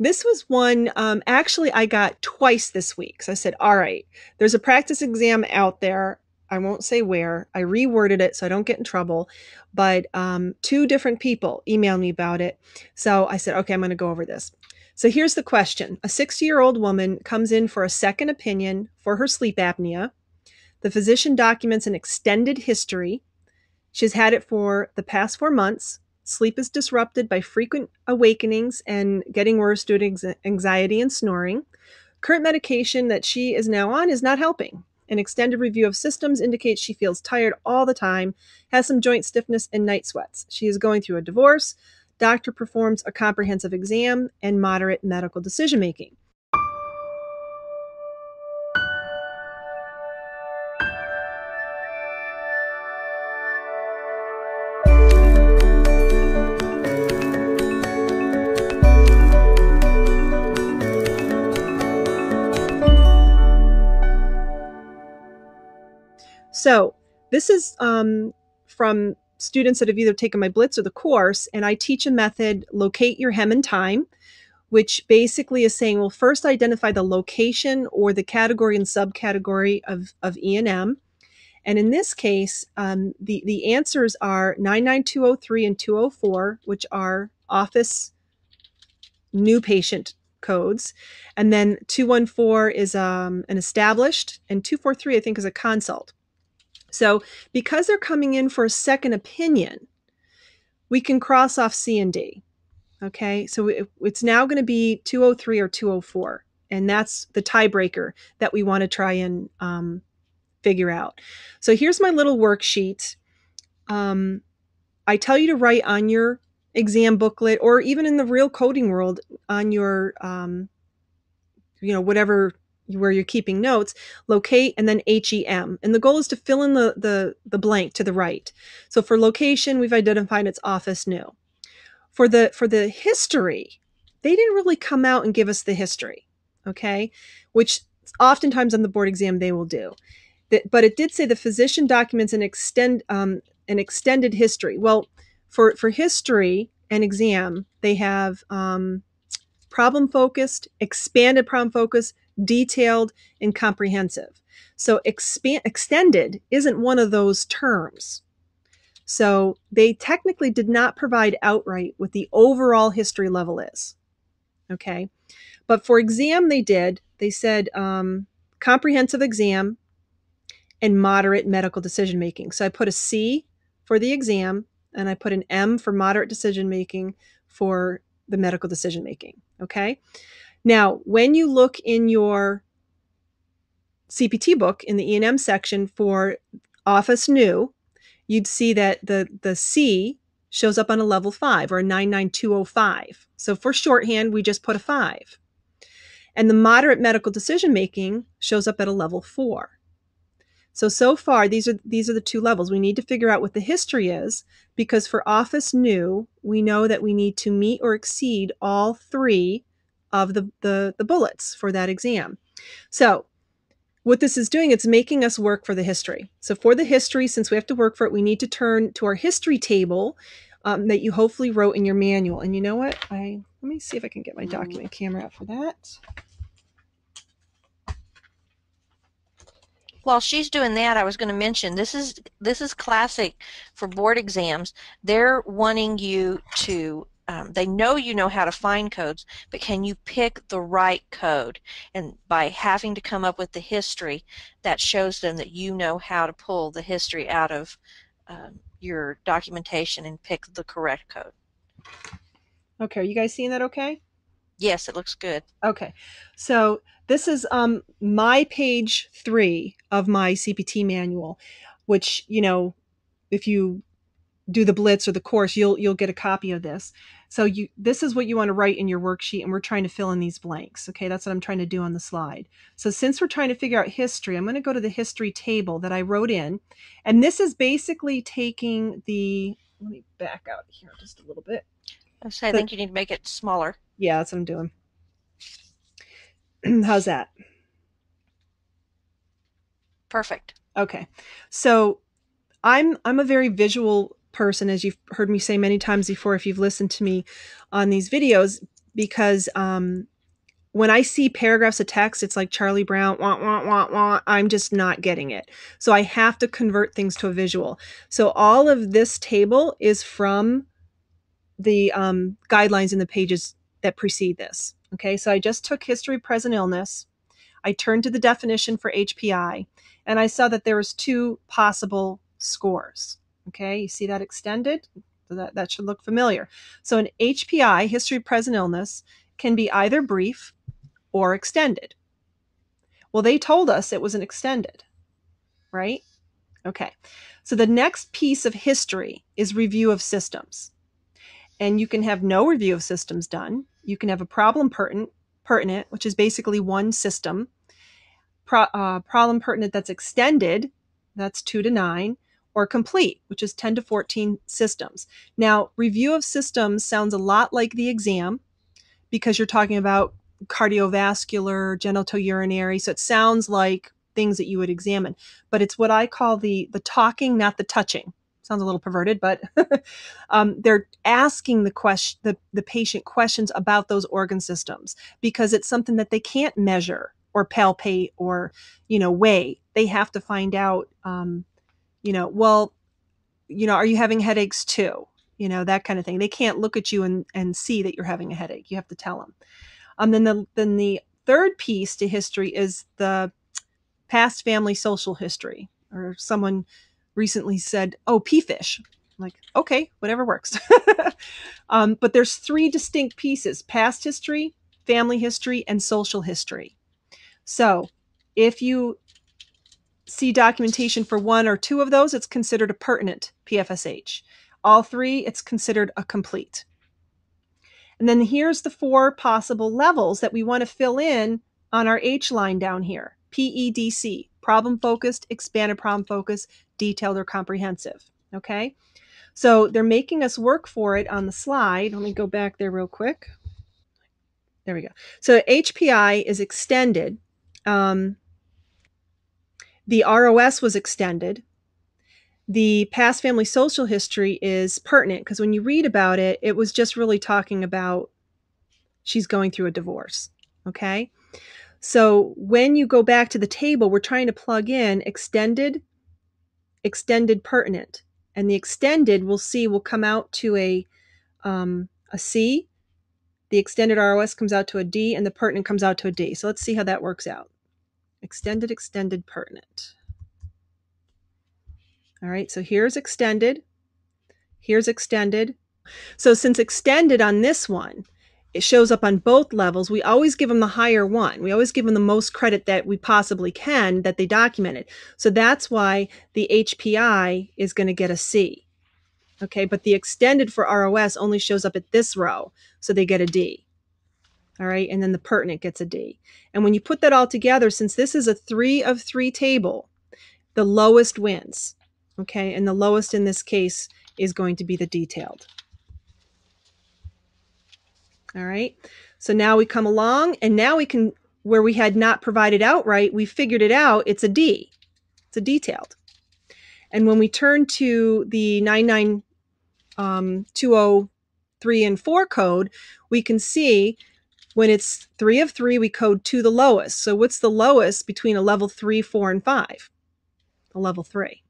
This was one, actually I got twice this week. So I said, all right, there's a practice exam out there. I won't say where. I reworded it so I don't get in trouble, but two different people emailed me about it. So I said, okay, I'm going to go over this. So here's the question. A 60-year-old woman comes in for a second opinion for her sleep apnea. The physician documents an extended history. She's had it for the past 4 months. Sleep is disrupted by frequent awakenings and getting worse due to anxiety and snoring. Current medication that she is now on is not helping. An extended review of systems indicates she feels tired all the time, has some joint stiffness and night sweats. She is going through a divorce. Doctor performs a comprehensive exam and moderate medical decision-making. So this is from students that have either taken my Blitz or the course, and I teach a method, locate your HEM and time, which basically is saying, well, first identify the location or the category and subcategory of E&M. And in this case, the answers are 99203 and 204, which are office new patient codes. And then 214 is an established, and 243, I think, is a consult. So because they're coming in for a second opinion, we can cross off C and D. Okay, so it's now going to be 203 or 204. And that's the tiebreaker that we want to try and figure out. So here's my little worksheet. I tell you to write on your exam booklet, or even in the real coding world on your, whatever, where you're keeping notes, locate, and then HEM. And the goal is to fill in the blank to the right. So for location, we've identified it's office new. For the history, they didn't really come out and give us the history, okay? Which oftentimes on the board exam, they will do. But it did say the physician documents an extended history. Well, for history and exam, they have problem-focused, expanded problem-focused, detailed, and comprehensive. So extended isn't one of those terms. So they technically did not provide outright what the overall history level is. Okay. But for exam, they did. They said comprehensive exam and moderate medical decision-making. So I put a C for the exam, and I put an M for moderate decision-making for the medical decision-making. Okay. Now, when you look in your CPT book in the E&M section for office new, you'd see that the C shows up on a level 5 or a 99205. So for shorthand, we just put a 5. And the moderate medical decision making shows up at a level 4. So far, these are the two levels. We need to figure out what the history is, because for office new, we know that we need to meet or exceed all three of the bullets for that exam. So what this is doing, it's making us work for the history. So for the history, since we have to work for it, we need to turn to our history table that you hopefully wrote in your manual. And you know what? Let me see if I can get my document camera out for that. While she's doing that, I was going to mention, this is classic for board exams. They're wanting you to they know you know how to find codes, but can you pick the right code? And by having to come up with the history, that shows them that you know how to pull the history out of your documentation and pick the correct code. Okay, are you guys seeing that okay? Yes, it looks good. Okay, so this is my page 3 of my CPT manual, which, you know, if you do the Blitz or the course, you'll get a copy of this. So this is what you want to write in your worksheet, and we're trying to fill in these blanks. Okay, that's what I'm trying to do on the slide. So since we're trying to figure out history, I'm going to go to the history table that I wrote in, and this is basically taking the, let me back out here just a little bit. So I think you need to make it smaller. Yeah, that's what I'm doing. How's that? Perfect. Okay, so I'm a very visual person, as you've heard me say many times before if you've listened to me on these videos, because when I see paragraphs of text, it's like Charlie Brown, wah, wah, wah, wah. I'm just not getting it. So I have to convert things to a visual. So all of this table is from the guidelines in the pages that precede this. Okay, so I just took history, present illness. I turned to the definition for HPI, and I saw that there was 2 possible scores. Okay, you see that extended? So that should look familiar. So an HPI, history of present illness, can be either brief or extended. Well, they told us it was an extended, right? Okay, so the next piece of history is review of systems. And you can have no review of systems done. You can have a problem pertinent, which is basically one system. Problem pertinent that's extended, that's 2 to 9. Or complete, which is 10 to 14 systems. Now, review of systems sounds a lot like the exam because you're talking about cardiovascular, genitourinary, so it sounds like things that you would examine, but it's what I call the talking, not the touching. Sounds a little perverted, but they're asking the patient questions about those organ systems because it's something that they can't measure or palpate or, you know, weigh. They have to find out, you know, well, you know, are you having headaches too? You know, that kind of thing. They can't look at you and see that you're having a headache. You have to tell them. Then the third piece to history is the past family social history. Or someone recently said, oh, PFSH. I'm like, okay, whatever works. But there's 3 distinct pieces: past history, family history, and social history. So if you see documentation for 1 or 2 of those, it's considered a pertinent PFSH. All 3, it's considered a complete. And then here's the 4 possible levels that we want to fill in on our H line down here. PEDC, problem-focused, expanded problem-focused, detailed or comprehensive. Okay, so they're making us work for it on the slide. Let me go back there real quick. There we go. So HPI is extended. The ROS was extended. The past family social history is pertinent because when you read about it, it was just really talking about she's going through a divorce. Okay. So when you go back to the table, we're trying to plug in extended, extended pertinent. And the extended we'll see will come out to a C. The extended ROS comes out to a D and the pertinent comes out to a D. So let's see how that works out. Extended, extended, pertinent. All right, so here's extended. Here's extended. So since extended on this one, it shows up on both levels. We always give them the higher one. We always give them the most credit that we possibly can that they documented. So that's why the HPI is going to get a C. Okay, but the extended for ROS only shows up at this row, so they get a D. All right, and then the pertinent gets a D. And when you put that all together, since this is a 3 of 3 table, the lowest wins, okay? And the lowest in this case is going to be the detailed. All right, so now we come along, and now we can, where we had not provided outright, we figured it out, it's a D. It's a detailed. And when we turn to the 99203 and 4 code, we can see when it's 3 of 3, we code to the lowest. So what's the lowest between a level 3, 4, and 5? A level 3.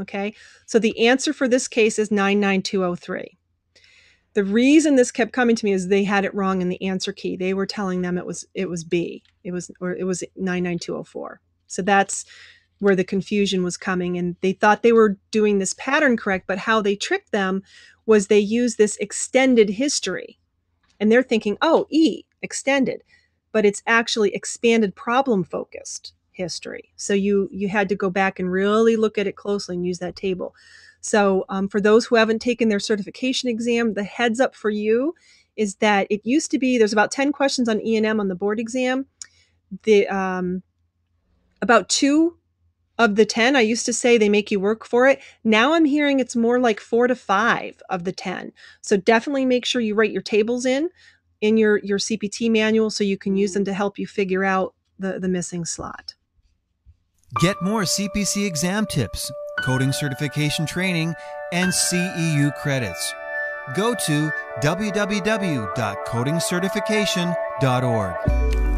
Okay, so the answer for this case is 99203. The reason this kept coming to me is they had it wrong in the answer key. They were telling them it was B. It was 99204. So that's where the confusion was coming, and they thought they were doing this pattern correct, but how they tricked them was they used this extended history. And they're thinking, oh, E, extended, but it's actually expanded problem-focused history. So you had to go back and really look at it closely and use that table. So for those who haven't taken their certification exam, the heads up for you is that it used to be, there's about 10 questions on E&M on the board exam. About 2 of the 10, I used to say they make you work for it. Now I'm hearing it's more like 4 to 5 of the 10. So definitely make sure you write your tables in your CPT manual so you can use them to help you figure out the missing slot. Get more CPC exam tips, coding certification training, and CEU credits. go to www.codingcertification.org.